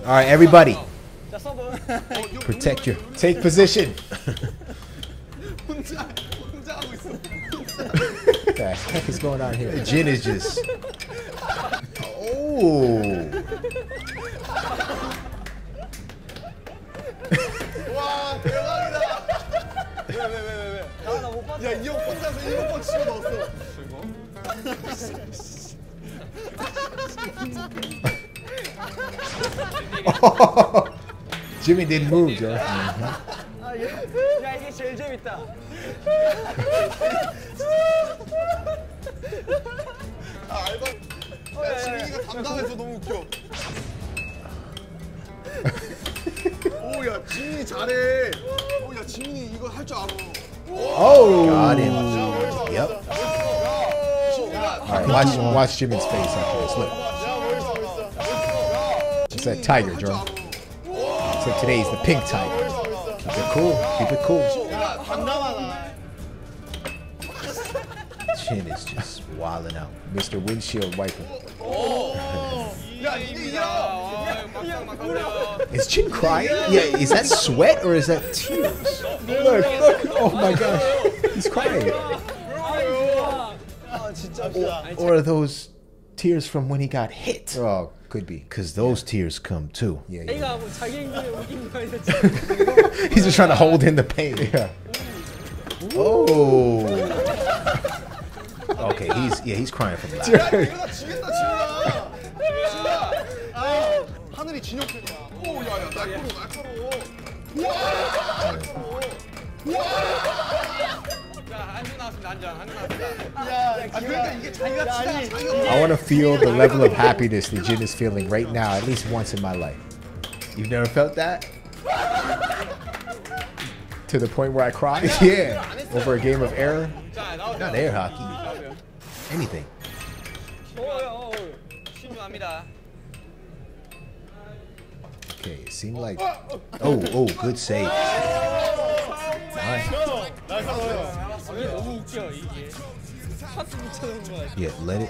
All right, everybody. Protect your take position. What the heck is going on here? Jin is just oh. Jimin didn't move, Joe. 담담해서 너무 웃겨. 오, 야, 지민이 잘해. 오, 야, 지민이 이거 할 줄 알아. Oh, got him. Yep. All right, watch Jimin's face after this. Look. It's that tiger, Joe. So today's the pink tiger. Keep it cool. Keep it cool. Chin is just wilding out. Mr. Windshield Wiper. Is Jin crying? Yeah, is that sweat or is that tears? Look, oh my gosh, he's crying. Or are those tears from when he got hit? Oh, could be, because those tears come too. Yeah. He's just trying to hold in the pain. Yeah. Oh. Okay, he's crying from laughter. 하늘이 진영색이야. 오, 야야, 날카로워. 우와! 우와! 야, 안주 나왔습니다. 안주 나왔습니다. 야, 그러니까 이게 자기가 I want to feel the level of happiness that Jin is feeling right now, at least once in my life. You've never felt that? To the point where I cried? Yeah. Over a game of air? Not air hockey. Anything. Okay, it seemed like. Oh, good save. Nice. Yeah, let it.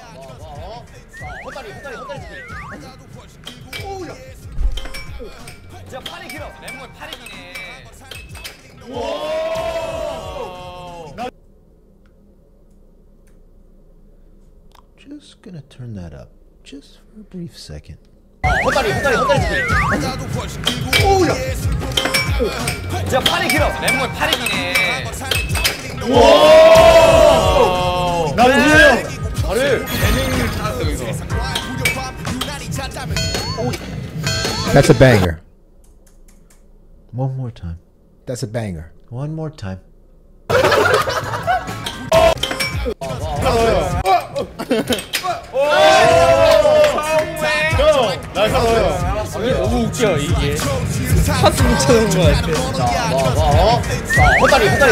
Just gonna turn that up just for a brief second. 헛다리 스프링. 오우야. 자, 팔이 길어. 랩몰 팔이 기네. 오! 나 뭐야? 발을 재능을 찾았어, 여기서. That's a banger. One more time. That's a banger. One more time. 너무 웃겨 이게. 파스 붙여놓은 거 같아. 헛다리 스프링.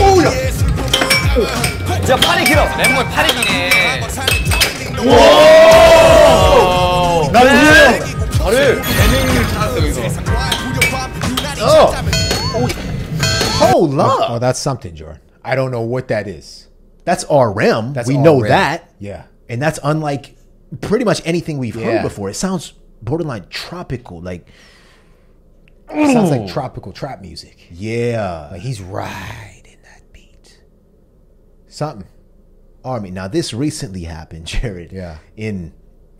오우야. 자, 팔이 길어. 랩몰 팔이 기네. 오! 나 뭐야? 발을 재능을 찾았어, 여기서. Hold up. Oh, that's something, Jordan. I don't know what that is. That's RM. We know that. Yeah. And that's unlike pretty much anything we've heard before. It sounds borderline tropical, like it sounds like tropical trap music. Yeah, like he's riding that beat. Something Army. Now this recently happened, Jared. Yeah. In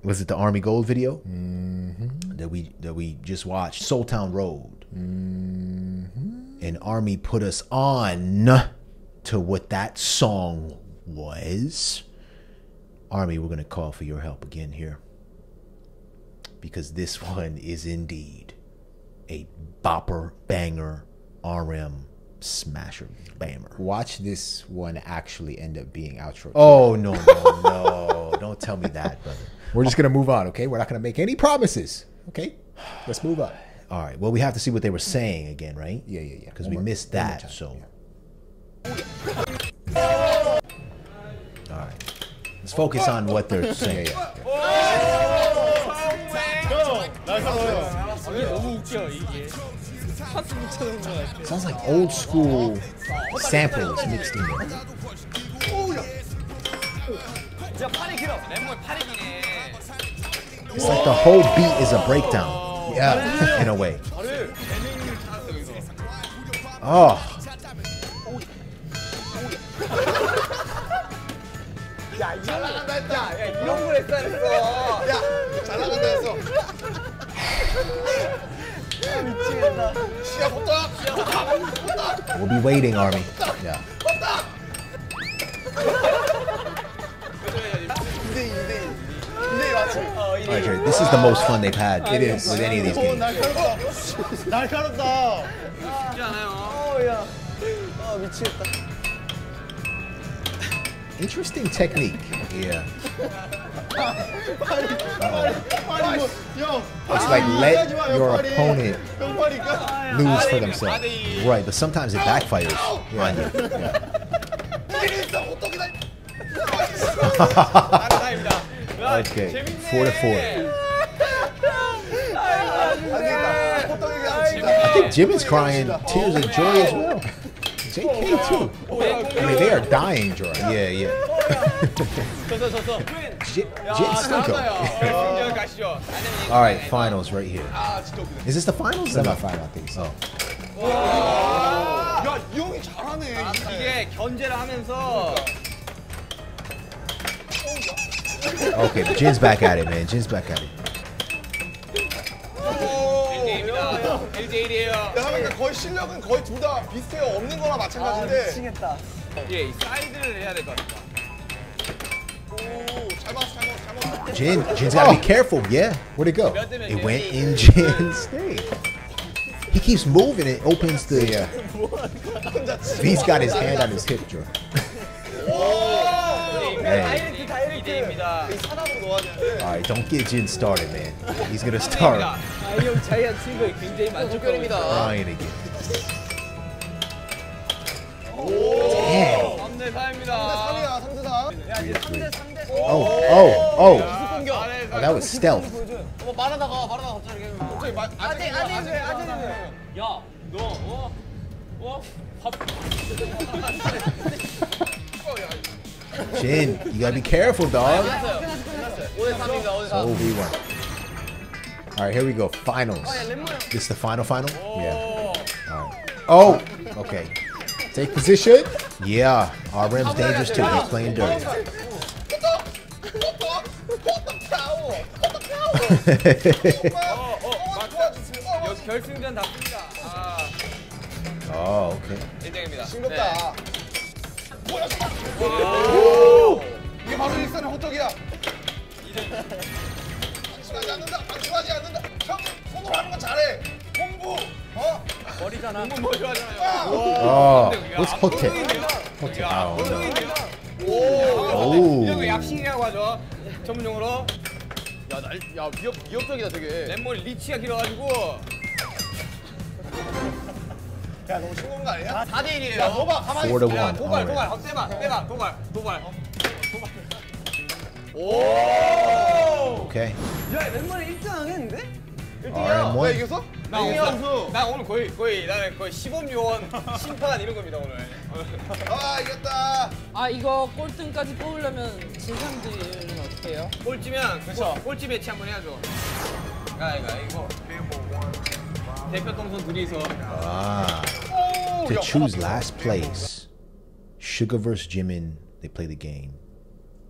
was it the Army Gold video that we just watched? Soul Town Road. And Army put us on to what that song was. Army, we're going to call for your help again here, because this one is indeed a bopper, banger, RM, smasher, bammer. Watch this one actually end up being outro tier. Oh, no. Don't tell me that, brother. We're just going to move on, okay? We're not going to make any promises, okay? Let's move on. All right. Well, we have to see what they were saying again, right? Yeah. Because we missed that, so. Yeah. All right. Let's focus on what they're saying. Sounds like old school samples mixed in there. It's like the whole beat is a breakdown. Yeah, in a way. Oh. 야, 잘 나간다 했다. 야, 이런 걸 했다 했어. 야, 잘 나간다 했어. 미치겠다. 시야 호떡. We'll be waiting, Army. Yeah. 호떡. 2대2 맞지? Alright, Jared, this is the most fun they've had. It is. With any of these games. 날카롭다. 쉽지 않아요. 오야. 아, 미치겠다. Interesting technique. Yeah. It's like let your opponent lose for themselves. Right, but sometimes it backfires. Yeah, yeah. Okay, 4-4. I think Jimin's crying tears of joy as well. JK too. I mean, they are dying joy. Yeah, yeah. All right, finals right here. Is this the finals? It's not final, I think so. Okay, but Jin's back at it, man. Jin's back at it. 내가 거의 실력은 거의 둘 다 비슷해요. 없는 거나 마찬가지인데. 미치겠다. 예, 이 사이드를 해야 될 것 같다. Jin's gotta be careful, yeah. Where'd it go? It went in Jin's thing. He keeps moving, it opens the... V's got his hand on his hip, Joe. Alright, don't get Jin started, man. He's gonna start. Crying again. Damn. Oh, that was stealth. Jin, you gotta be careful, dog. So we won. Alright, here we go. Finals. This the final? Yeah. Alright. Oh! Okay. Take position. Yeah, RM's dangerous too. He's playing dirty. Oh, okay. Oh, what's hotel? Hotel. Oh, no. 야, 위협적이다 되게. 랩머리 리치가 길어가지고. 야, 너무 심한 거 아니야? 4대1이에요. 야, 도발, 가만히 있어. 야, 도발, 세발. 오! 오케이. 야, 랩머리 1등 하겠는데? 1등이야. 뭐야, 이겼어? 나 이겼어. 나 오늘 나는 거의 시범요원 심판 이런 겁니다, 오늘. 아, 이겼다. 아, 이거 꼴등까지 뽑으려면 진 사람들은 어떻게 해요? 꼴찌면, 그쵸. 꼴찌 배치 한번 해야죠. 이거. 대표 동선 둘이서. 아. To choose last place. Suga vs. Jimin, they play the game.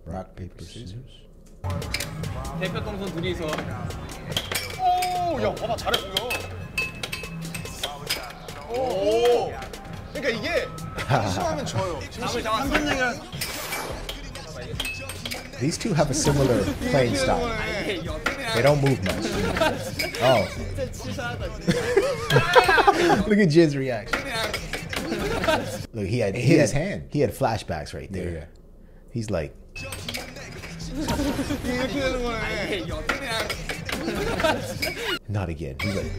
Rock, paper, scissors. 대표 동선 둘이서. 야, 봐봐, 잘했어, 이거. 오! 그러니까 이게 심하면 져요. These two have a similar playing style. They don't move much. Oh. Look at Jin's reaction. Look, he had his hand. He had flashbacks right there. Yeah. He's like. Not again. He's like.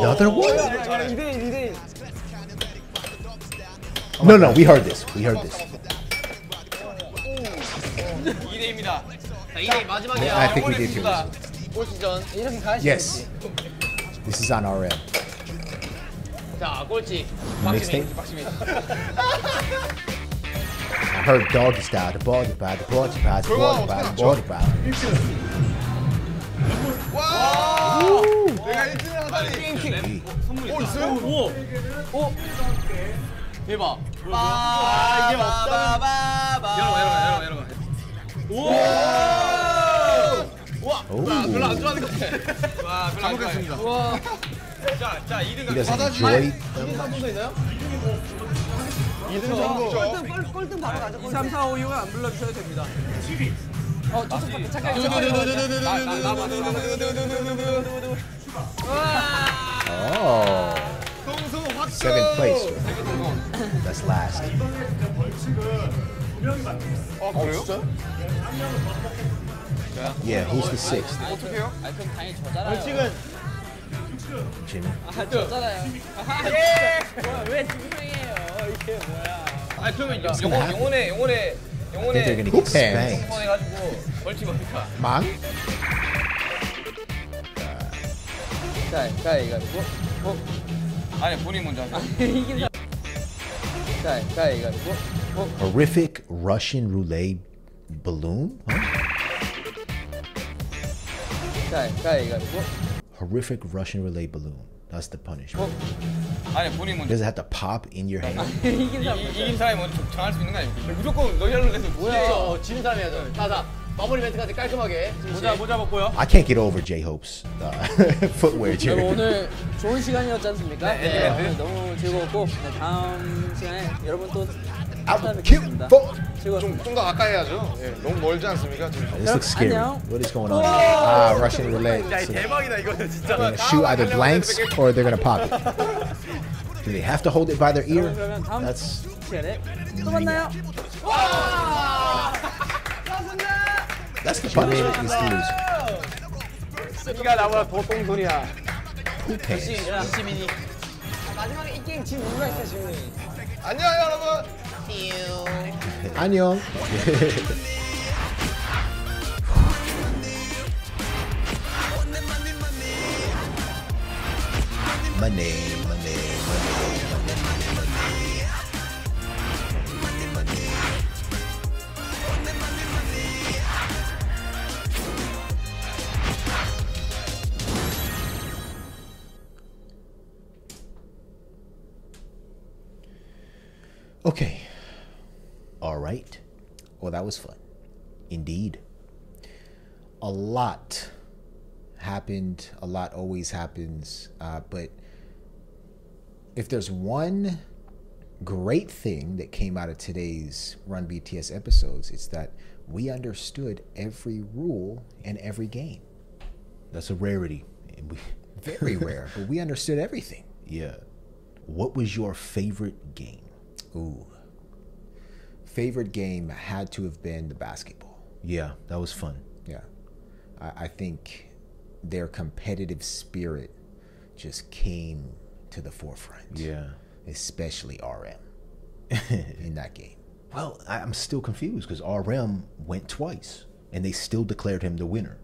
Another one? No, we heard this. Yeah, I think we did hear this. Yes. This is on RM. Mixtape? I heard doggy style, the body bad. Wow! 내가 1등을 하다니. 선물 있어요? 오! 대박. 아, 이게 맞다. 열어봐. 오! 와! 별로 안 좋아하는 것 같아. 와, 별로 안 좋아했습니다. 와. 자, 2등 받아주세요. 2등 한 분도 있나요? 2등 정도. 꼴등 바로 가죠. 2, 3, 4, 5, 6은 안 불러주셔도 됩니다. 7위. 저쪽 잠깐. 나봐. 동수 7th place. That's last. Yeah, who's the 6th? Jimin. It's gonna happen. I think they're gonna get spanked. Man? Horrific Russian roulette balloon? Huh? Horrific Russian roulette balloon. That's the punishment. Does it have to pop in your hand? 이긴 사람이 먼저 정할 수 있는 거 아닙니까? 무조건 너희를 내서 뭐야? 지는 사람이 하죠. 다 마무리 멘트까지 깔끔하게. 모자 벗고요. I can't get over J-Hope's footwear. 오늘 좋은 시간이었지 않습니까? 네. 너무 즐거웠고 다음 시간에 여러분 또 찾아뵙겠습니다. 좀 더 가까이 해야죠. 너무 멀지 않습니까? This looks scary. What is going on? Ah, Russian roulette. 대박이다 이거는 진짜. They're gonna shoot either blanks or they're gonna pop it. Do they have to hold it by their ear? That's. 또 만나요. That's the punishment is to lose. 네가 나보다 더 똥손이야. Who cares? 지민이. 마지막에 이 게임 지금 누가 했어 지민이? 안녕 여러분. 안녕. Okay. All right. Well, that was fun. Indeed. A lot happened. A lot always happens. But if there's one great thing that came out of today's Run BTS episodes, it's that we understood every rule in every game. That's a rarity. Very rare. But we understood everything. Yeah. What was your favorite game? Ooh. Favorite game had to have been the basketball. Yeah, that was fun. Yeah. I think their competitive spirit just came to the forefront. Yeah. Especially RM in that game. Well, I'm still confused because RM went twice and they still declared him the winner.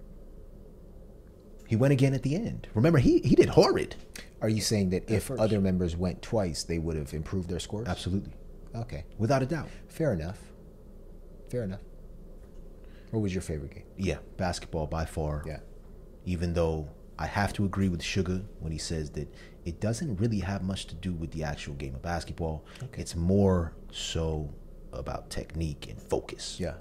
He went again at the end. Remember, he did horrid. Are you saying that if other members went twice, they would have improved their scores? Absolutely. Okay. Without a doubt. Fair enough. Fair enough. What was your favorite game? Yeah, basketball by far. Yeah. Even though I have to agree with Suga when he says that it doesn't really have much to do with the actual game of basketball. Okay. It's more so about technique and focus. Yeah.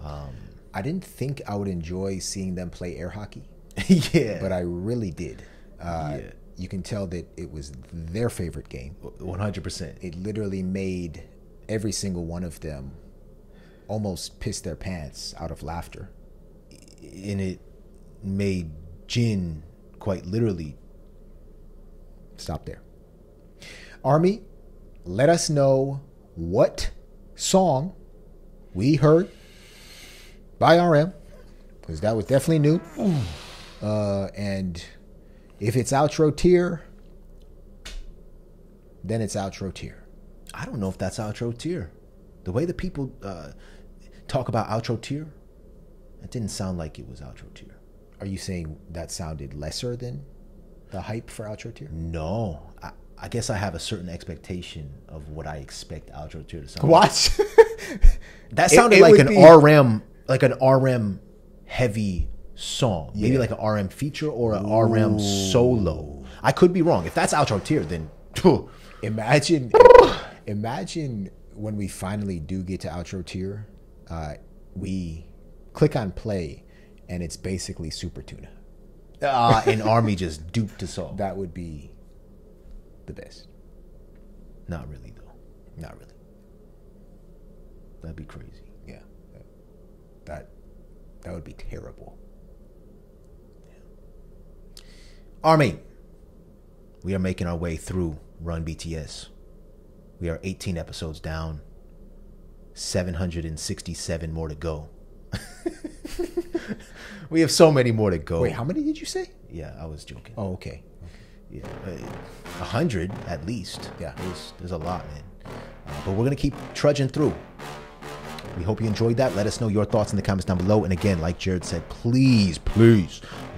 I didn't think I would enjoy seeing them play air hockey. Yeah. But I really did. Yeah. You can tell that it was their favorite game. 100%. It literally made every single one of them almost piss their pants out of laughter. And it made Jin quite literally stop there. Army, let us know what song we heard by RM, because that was definitely new. And if it's outro tier, then it's outro tier. I don't know if that's outro tier. The way the people talk about outro tier, it didn't sound like it was outro tier. Are you saying that sounded lesser than the hype for outro tier? No. I guess I have a certain expectation of what I expect outro tier to sound like. What? That sounded like an RM heavy song. Yeah. Maybe like an RM feature or an RM solo. I could be wrong. If that's outro tier, then imagine when we finally do get to outro tier, we click on play and it's basically Super Tuna. And Army just duped us all. That would be the best. Not really though. Not really. That'd be crazy. Yeah. That would be terrible. Army, we are making our way through Run BTS. We are 18 episodes down, 767 more to go. We have so many more to go. Wait, how many did you say? Yeah, I was joking. Oh, okay. Yeah, 100 at least. Yeah, there's a lot, man. But we're gonna keep trudging through. We hope you enjoyed that. Let us know your thoughts in the comments down below. And again, like Jared said, please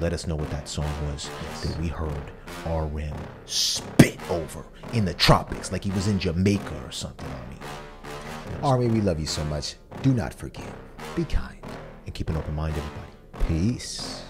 let us know what that song was that we heard RM spit over in the tropics like he was in Jamaica or something. I mean, you know, Army, we love you so much. Do not forget. Be kind. And keep an open mind, everybody. Peace.